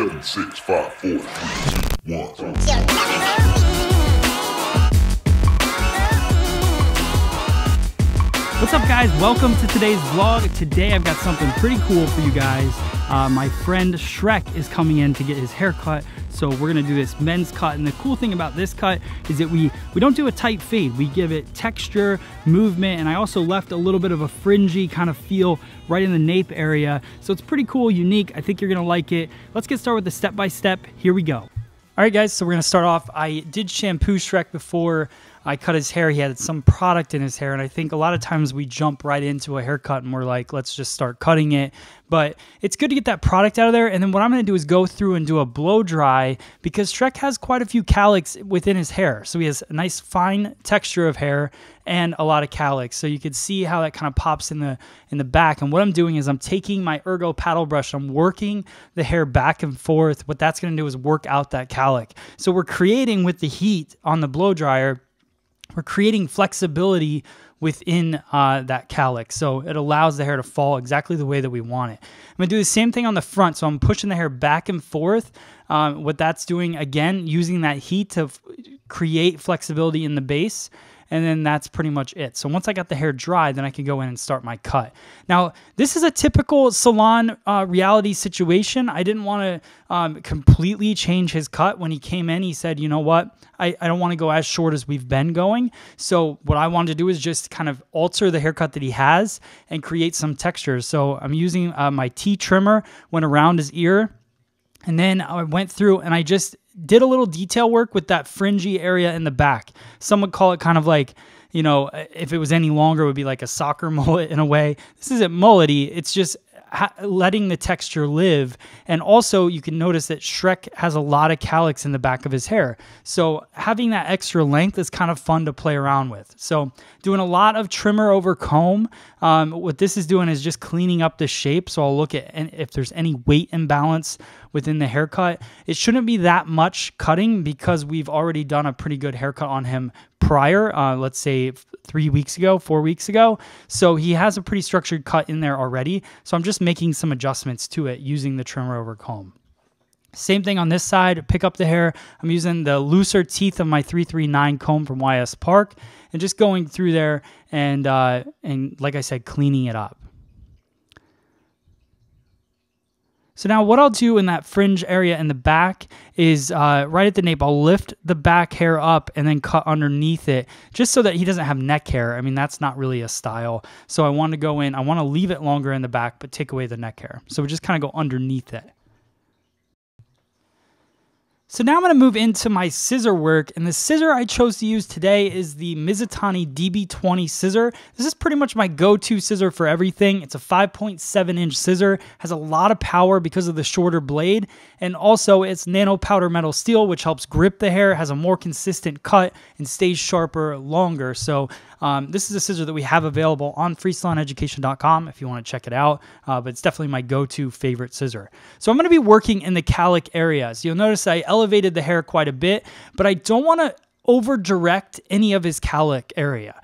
7, 6, 5, 4, 3, 2, 1. What's up, guys? Welcome to today's vlog. Today I've got something pretty cool for you guys. My friend Shrek is coming in to get his hair cut, so we're gonna do this men's cut. And the cool thing about this cut is that we don't do a tight fade. We give it texture, movement, and I also left a little bit of a fringy kind of feel right in the nape area. So it's pretty cool, unique. I think you're gonna like it. Let's get started with the step-by-step. Here we go. All right, guys, so we're gonna start off. I did shampoo Shrek before I cut his hair. He had some product in his hair, and I think a lot of times we jump right into a haircut and we're like, let's just start cutting it. But it's good to get that product out of there. And then what I'm gonna do is go through and do a blow dry, because Shrek has quite a few calyx within his hair. So he has a nice fine texture of hair and a lot of calyx. So you can see how that kind of pops in the back. And what I'm doing is I'm taking my Ergo paddle brush, I'm working the hair back and forth. What that's gonna do is work out that calyx. So we're creating with the heat on the blow dryer, we're creating flexibility within that calyx. So it allows the hair to fall exactly the way that we want it. I'm gonna do the same thing on the front. So I'm pushing the hair back and forth. What that's doing, again, using that heat to create flexibility in the base. And then that's pretty much it. So once I got the hair dry, then I can go in and start my cut. Now, this is a typical salon reality situation. I didn't want to completely change his cut. When he came in, he said, you know what? I don't want to go as short as we've been going. So what I wanted to do is just kind of alter the haircut that he has and create some textures. So I'm using my T trimmer, went around his ear, and then I went through and I just did a little detail work with that fringy area in the back. Some would call it kind of like, you know, if it was any longer, it would be like a soccer mullet in a way. This isn't mullety. It's just letting the texture live. And also you can notice that Shrek has a lot of calyx in the back of his hair. So having that extra length is kind of fun to play around with. So doing a lot of trimmer over comb. What this is doing is just cleaning up the shape. So I'll look at if there's any weight imbalance within the haircut. It shouldn't be that much cutting because we've already done a pretty good haircut on him prior, let's say 3 weeks ago, 4 weeks ago. So he has a pretty structured cut in there already. So I'm just making some adjustments to it using the trimmer over comb. Same thing on this side, pick up the hair. I'm using the looser teeth of my 339 comb from YS Park and just going through there and like I said, cleaning it up. So now what I'll do in that fringe area in the back is right at the nape, I'll lift the back hair up and then cut underneath it just so that he doesn't have neck hair. I mean, that's not really a style. So I want to go in, I want to leave it longer in the back, but take away the neck hair. So we just kind of go underneath it. So now I'm gonna move into my scissor work, and the scissor I chose to use today is the Mizutani DB20 scissor. This is pretty much my go-to scissor for everything. It's a 5.7-inch scissor, has a lot of power because of the shorter blade, and also it's nano powder metal steel, which helps grip the hair, has a more consistent cut, and stays sharper longer. So this is a scissor that we have available on freesaloneducation.com if you wanna check it out, but it's definitely my go-to favorite scissor. So I'm gonna be working in the calyx areas. You'll notice I elevated the hair quite a bit, but I don't want to over direct any of his calyx area.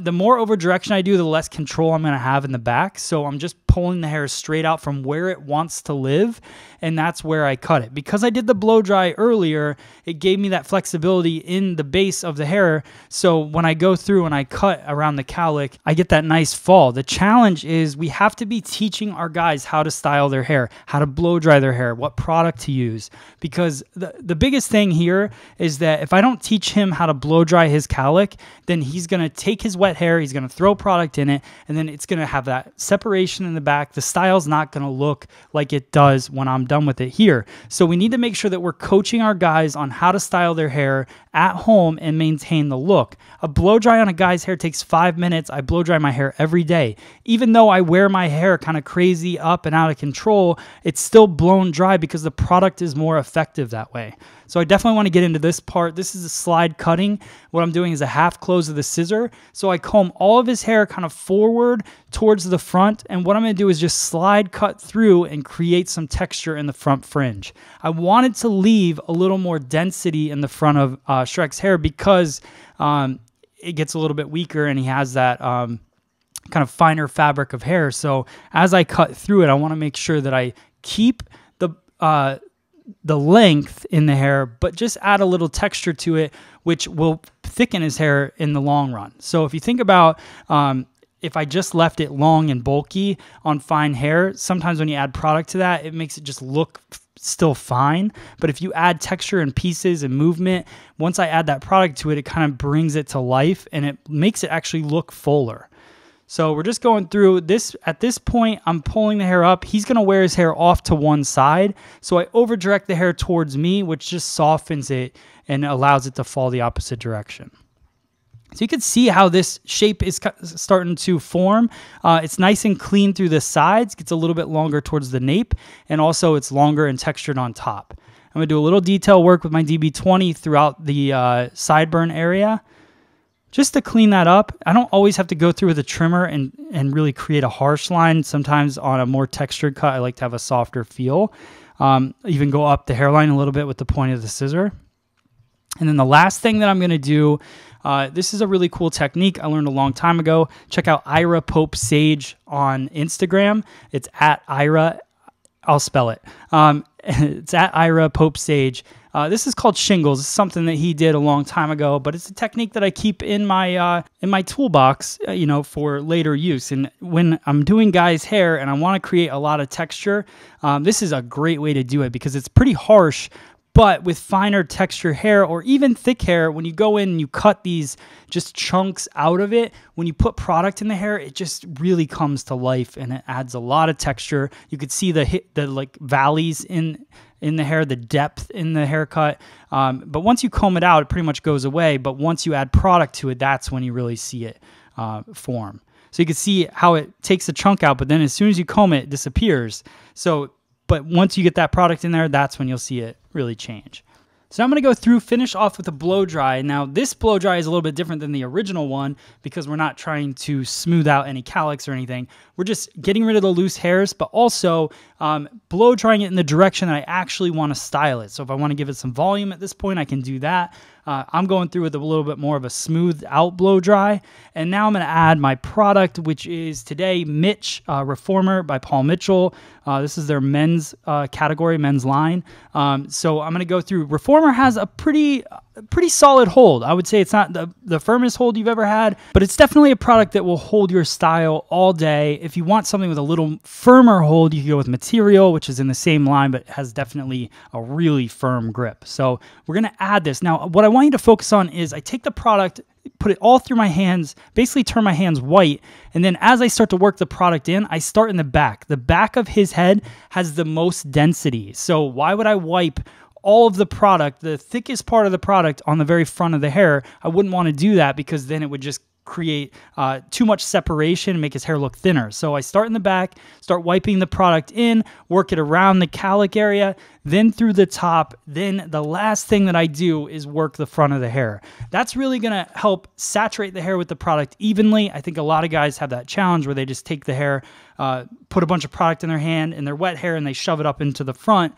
The more over direction I do, the less control I'm going to have in the back. So I'm just pulling the hair straight out from where it wants to live, and that's where I cut it. Because I did the blow dry earlier, it gave me that flexibility in the base of the hair. So when I go through and I cut around the calyx, I get that nice fall. The challenge is we have to be teaching our guys how to style their hair, how to blow dry their hair, what product to use. Because the biggest thing here is that if I don't teach him how to blow dry his calyx, then he's gonna take his wet hair, he's gonna throw product in it, and then it's gonna have that separation in the back. The style's not gonna look like it does when I'm done with it here. So we need to make sure that we're coaching our guys on how to style their hair at home and maintain the look. A blow dry on a guy's hair takes 5 minutes. I blow dry my hair every day. Even though I wear my hair kind of crazy up and out of control, it's still blown dry because the product is more effective that way. So I definitely want to get into this part. This is a slide cutting. What I'm doing is a half close of the scissor. So I comb all of his hair kind of forward towards the front. And what I'm going to do is just slide cut through and create some texture in the front fringe. I wanted to leave a little more density in the front of Shrek's hair because it gets a little bit weaker and he has that kind of finer fabric of hair. So as I cut through it, I want to make sure that I keep the the length in the hair, but just add a little texture to it, which will thicken his hair in the long run. So if you think about if I just left it long and bulky on fine hair, sometimes when you add product to that, it makes it just look still fine. But if you add texture and pieces and movement, once I add that product to it, it kind of brings it to life and it makes it actually look fuller. So we're just going through this. At this point, I'm pulling the hair up. He's going to wear his hair off to one side. So I over direct the hair towards me, which just softens it and allows it to fall the opposite direction. So you can see how this shape is starting to form. It's nice and clean through the sides, gets a little bit longer towards the nape, and also it's longer and textured on top. I'm going to do a little detail work with my DB20 throughout the sideburn area, just to clean that up. I don't always have to go through with a trimmer and really create a harsh line. Sometimes on a more textured cut, I like to have a softer feel. Even go up the hairline a little bit with the point of the scissor. And then the last thing that I'm going to do, this is a really cool technique I learned a long time ago. Check out Ira Pope Sage on Instagram. It's at Ira, I'll spell it. It's at Ira Pope Sage. This is called shingles. It's something that he did a long time ago, but it's a technique that I keep in my toolbox, you know, for later use. And when I'm doing guys' hair and I want to create a lot of texture, this is a great way to do it because it's pretty harsh. But with finer texture hair or even thick hair, when you go in and you cut these just chunks out of it, when you put product in the hair, it just really comes to life and it adds a lot of texture. You could see the like valleys in the hair, the depth in the haircut. But once you comb it out, it pretty much goes away. But once you add product to it, that's when you really see it form. So you can see how it takes a chunk out, but then as soon as you comb it, it disappears. So, but once you get that product in there, that's when you'll see it really change. So now I'm going to go through, finish off with a blow dry. Now this blow dry is a little bit different than the original one because we're not trying to smooth out any calyx or anything. We're just getting rid of the loose hairs, but also blow drying it in the direction that I actually want to style it. So if I want to give it some volume at this point, I can do that. I'm going through with a little bit more of a smoothed out blow dry. And now I'm going to add my product, which is today Mitch, Reformer by Paul Mitchell. This is their men's category, men's line. So I'm going to go through. Reformer has a pretty solid hold. I would say it's not the firmest hold you've ever had, but it's definitely a product that will hold your style all day. If you want something with a little firmer hold, you can go with Material, which is in the same line, but has definitely a really firm grip. So we're going to add this. Now, what I want you to focus on is I take the product, put it all through my hands, basically turn my hands white. And then as I start to work the product in, I start in the back. The back of his head has the most density. So why would I wipe all of the product, the thickest part of the product on the very front of the hair? I wouldn't want to do that because then it would just create too much separation and make his hair look thinner. So I start in the back, start wiping the product in, work it around the cowlick area, then through the top. Then the last thing that I do is work the front of the hair. That's really gonna help saturate the hair with the product evenly. I think a lot of guys have that challenge where they just take the hair, put a bunch of product in their hand and their wet hair and they shove it up into the front.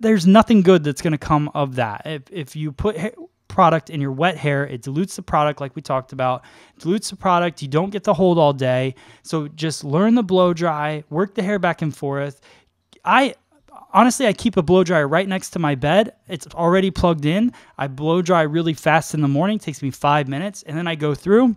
There's nothing good that's going to come of that. If you put product in your wet hair, it dilutes the product like we talked about. It dilutes the product. You don't get the hold all day. So just learn the blow dry, work the hair back and forth. Honestly, I keep a blow dryer right next to my bed. It's already plugged in. I blow dry really fast in the morning. It takes me 5 minutes. And then I go through,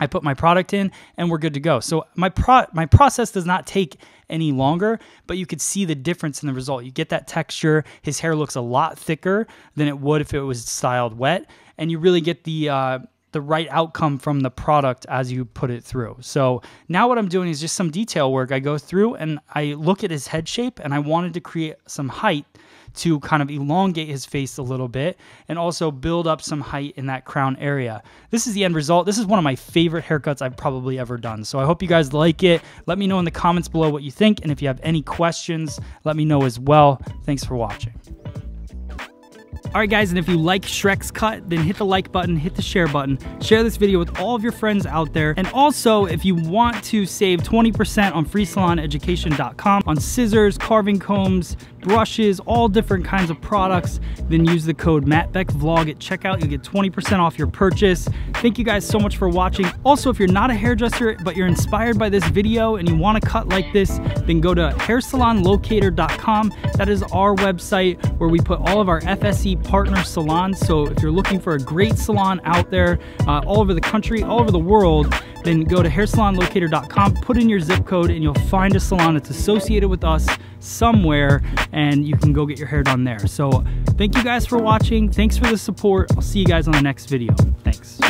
I put my product in, and we're good to go. So my process does not take any longer, but you could see the difference in the result. You get that texture. His hair looks a lot thicker than it would if it was styled wet, and you really get the right outcome from the product as you put it through. So now what I'm doing is just some detail work. I go through and I look at his head shape, and I wanted to create some height to kind of elongate his face a little bit and also build up some height in that crown area. This is the end result. This is one of my favorite haircuts I've probably ever done. So I hope you guys like it. Let me know in the comments below what you think. And if you have any questions, let me know as well. Thanks for watching. All right, guys, and if you like Shrek's cut, then hit the like button, hit the share button, share this video with all of your friends out there. And also, if you want to save 20% on freesaloneducation.com on scissors, carving combs, brushes, all different kinds of products, then use the code MATT BECK VLOG at checkout. You'll get 20% off your purchase. Thank you guys so much for watching. Also, if you're not a hairdresser, but you're inspired by this video and you wanna cut like this, then go to hairsalonlocator.com. That is our website where we put all of our FSE partner salons. So if you're looking for a great salon out there, all over the country, all over the world, then go to hairsalonlocator.com, put in your zip code, and you'll find a salon that's associated with us somewhere, and you can go get your hair done there. So thank you guys for watching. Thanks for the support. I'll see you guys on the next video. Thanks.